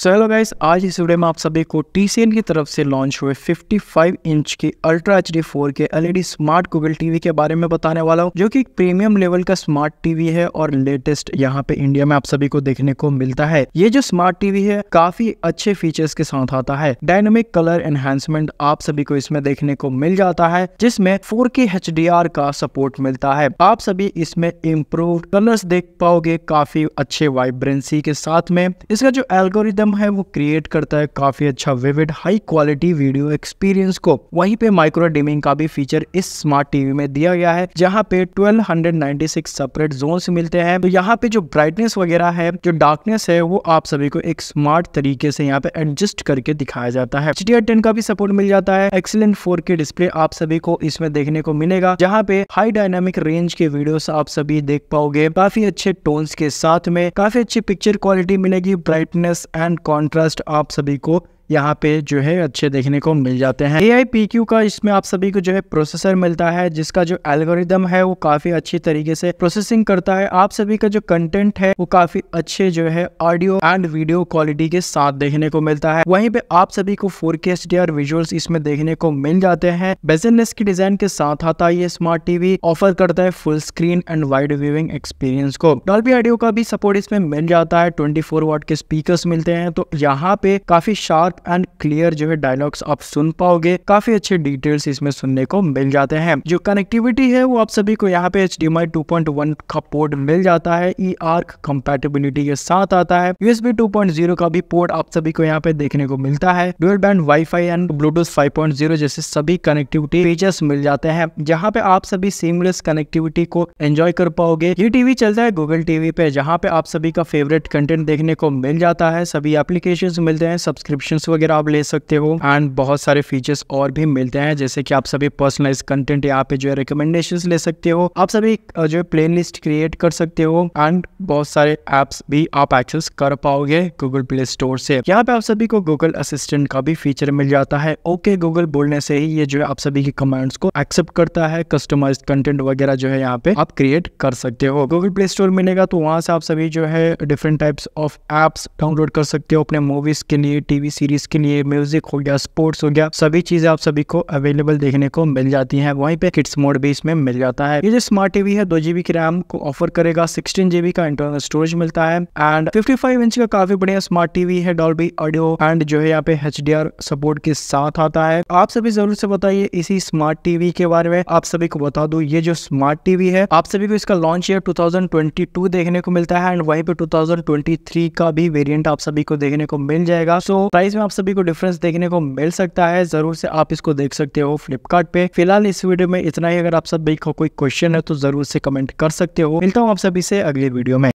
So hello guys, आज इस video में आप सभी को TCL की तरफ से लॉन्च हुए 55 इंच के ultra HD 4K LED smart Google TV के बारे में बताने वाला हूं, जो कि प्रीमियम लेवल का स्मार्ट टीवी है और लेटेस्ट यहां पे इंडिया में आप सभी को देखने को मिलता है। ये जो स्मार्ट टीवी है काफी अच्छे फीचर्स के साथ आता है। डायनेमिक कलर एनहांसमेंट आप सभी को इसमें देखने को मिल जाता है, जिसमें 4K HDR का सपोर्ट मिलता है। आप सभी इसमें इम्प्रूव कलर्स देख पाओगे काफी अच्छे वाइब्रेंसी के साथ में। इसका जो एल्गोरिथम है वो क्रिएट करता है काफी अच्छा vivid high quality video experience को। वहीं पे माइक्रो डिमिंग का भी फीचर इस स्मार्ट टीवी में दिया गया है, जहां पे 1296 सेपरेट जोन्स मिलते हैं। तो यहाँ पे जो ब्राइटनेस वगैरह है, जो डार्कनेस है, वो आप सभी को एक स्मार्ट तरीके से यहाँ पे एडजस्ट करके दिखाया जाता है। HDR10 का भी सपोर्ट मिल जाता है। एक्सीलेंट 4K डिस्प्ले आप सभी को इसमें देखने को मिलेगा, जहाँ पे हाई डायनामिक रेंज के वीडियो आप सभी देख पाओगे काफी अच्छे टोन्स के साथ में। काफी अच्छी पिक्चर क्वालिटी मिलेगी, ब्राइटनेस कॉन्ट्रास्ट आप सभी को यहाँ पे जो है अच्छे देखने को मिल जाते हैं। AiPQ का इसमें आप सभी को जो है प्रोसेसर मिलता है, जिसका जो एल्गोरिदम है वो काफी अच्छी तरीके से प्रोसेसिंग करता है। आप सभी का जो कंटेंट है वो काफी अच्छे जो है ऑडियो एंड वीडियो क्वालिटी के साथ देखने को मिलता है। वहीं पे आप सभी को 4K HDR विजुअल्स इसमें देखने को मिल जाते हैं। बेजलनेस के डिजाइन के साथ आता है ये स्मार्ट टीवी, ऑफर करता है full screen and wide viewing experience को। डॉल्बी ऑडियो का भी सपोर्ट इसमें मिल जाता है। 24 वाट के स्पीकर्स मिलते हैं, तो यहाँ पे काफी शार्प एंड क्लियर जो है डायलॉग्स आप सुन पाओगे। काफी अच्छे डिटेल्स इसमें सुनने को मिल जाते हैं। जो कनेक्टिविटी है वो आप सभी को यहाँ पे HDMI 2.1 का पोर्ट मिल जाता है। eARC कंपैटिबिलिटी के साथ आता है। USB 2.0 का भी पोर्ट आप सभी को यहाँ पे देखने को मिलता है। Dual band wifi and Bluetooth 5.0 जैसे सभी कनेक्टिविटी फीचर्स मिल जाते हैं, जहाँ पे आप सभी सीमलेस कनेक्टिविटी को एंजॉय कर पाओगे। ये टीवी चलता है गूगल टीवी पे, जहाँ पे आप सभी का फेवरेट कंटेंट देखने को मिल जाता है। सभी एप्लीकेशंस मिलते हैं, सब्सक्रिप्शन वगैरह आप ले सकते हो एंड बहुत सारे फीचर्स और भी मिलते हैं, जैसे कि आप सभी पर्सनलाइज कंटेंट यहाँ पे जो है रिकमेंडेशंस ले सकते हो। आप सभी जो है प्लेलिस्ट क्रिएट कर सकते हो एंड बहुत सारे एप्स भी आप एक्सेस कर पाओगे गूगल प्ले स्टोर से। यहाँ पे आप सभी को गूगल असिस्टेंट का भी फीचर मिल जाता है। ओके गूगल बोलने से ही ये जो है आप सभी की कमांड्स को एक्सेप्ट करता है। कस्टमाइज्ड कंटेंट वगैरह जो है यहाँ पे आप क्रिएट कर सकते हो। गूगल प्ले स्टोर मिलेगा, तो वहां से आप सभी जो है different types of apps download कर सकते हो अपने मूवीज के लिए, टीवी सीरीज के लिए, म्यूजिक हो गया, स्पोर्ट्स हो गया, सभी चीजें आप सभी को अवेलेबल देखने को मिल जाती हैं। वहीं पे किड्स मोड भी इसमें मिल जाता है। ये जो स्मार्ट टीवी है 2GB की रैम को ऑफर करेगा, 16GB का इंटरनल स्टोरेज मिलता है एंड 55 इंच का काफी बढ़िया स्मार्ट टीवी है। डॉल्बी ऑडियो एंड जो है यहाँ पे HDR सपोर्ट के साथ आता है। आप सभी जरूर से बताइए इसी स्मार्ट टीवी के बारे में। आप सभी को बता दो ये जो स्मार्ट टीवी है आप सभी को इसका लॉन्च ईयर 2022 देखने को मिलता है एंड वहीं पे 2023 का भी वेरियंट आप सभी को देखने को मिल जाएगा। सो प्राइस में आप सभी को डिफरेंस देखने को मिल सकता है। जरूर से आप इसको देख सकते हो फ्लिपकार्ट पे। फिलहाल इस वीडियो में इतना ही। अगर आप सभी को कोई क्वेश्चन है तो जरूर से कमेंट कर सकते हो। मिलता हूँ आप सभी से अगले वीडियो में।